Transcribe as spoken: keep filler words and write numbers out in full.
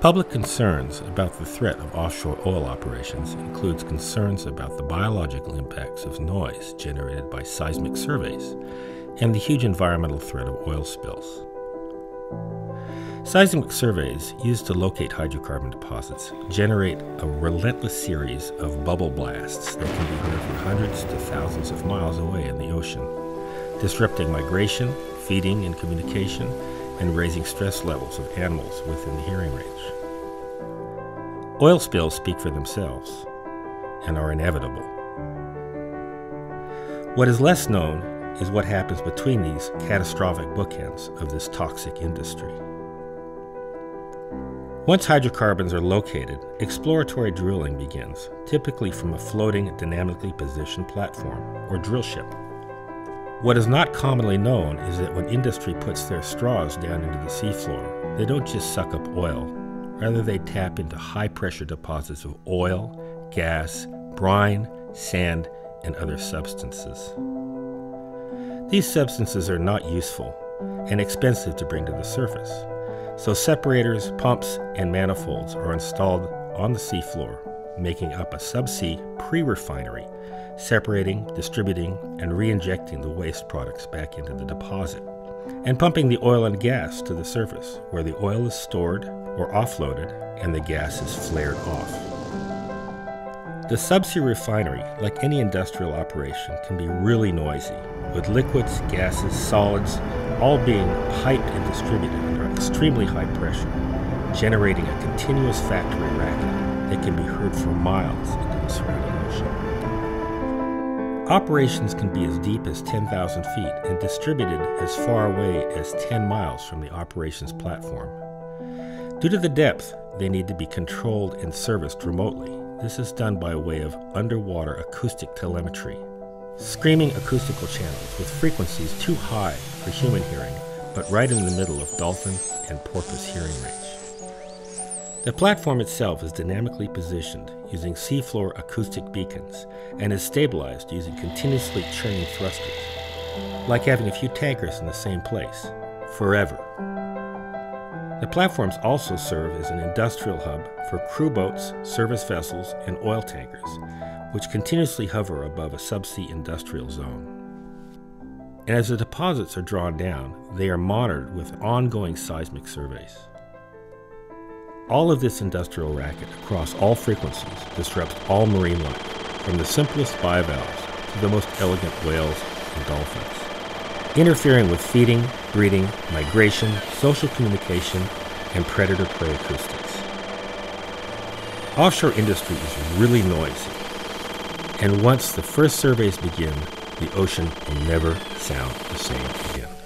Public concerns about the threat of offshore oil operations includes concerns about the biological impacts of noise generated by seismic surveys and the huge environmental threat of oil spills. Seismic surveys used to locate hydrocarbon deposits generate a relentless series of bubble blasts that can be heard from hundreds to thousands of miles away in the ocean, disrupting migration, feeding and communication, and raising stress levels of animals within the hearing range. Oil spills speak for themselves and are inevitable. What is less known is what happens between these catastrophic bookends of this toxic industry. Once hydrocarbons are located, exploratory drilling begins, typically from a floating, dynamically positioned platform or drill ship. What is not commonly known is that when industry puts their straws down into the seafloor, they don't just suck up oil. Rather, they tap into high-pressure deposits of oil, gas, brine, sand, and other substances. These substances are not useful and expensive to bring to the surface, so separators, pumps, and manifolds are installed on the seafloor, making up a subsea pre-refinery, separating, distributing, and re-injecting the waste products back into the deposit, and pumping the oil and gas to the surface, where the oil is stored or offloaded and the gas is flared off. The subsea refinery, like any industrial operation, can be really noisy, with liquids, gases, solids, all being piped and distributed under extremely high pressure, generating a continuous factory racket that can be heard for miles into the surrounding ocean. Operations can be as deep as ten thousand feet and distributed as far away as ten miles from the operations platform. Due to the depth, they need to be controlled and serviced remotely. This is done by way of underwater acoustic telemetry, screaming acoustical channels with frequencies too high for human hearing, but right in the middle of dolphin and porpoise hearing range. The platform itself is dynamically positioned using seafloor acoustic beacons, and is stabilized using continuously churning thrusters, like having a few tankers in the same place, forever. The platforms also serve as an industrial hub for crew boats, service vessels, and oil tankers, which continuously hover above a subsea industrial zone. And as the deposits are drawn down, they are monitored with ongoing seismic surveys. All of this industrial racket across all frequencies disrupts all marine life, from the simplest bivalves to the most elegant whales and dolphins, interfering with feeding, breeding, migration, social communication, and predator-prey acoustics. Offshore industry is really noisy, and once the first surveys begin, the ocean will never sound the same again.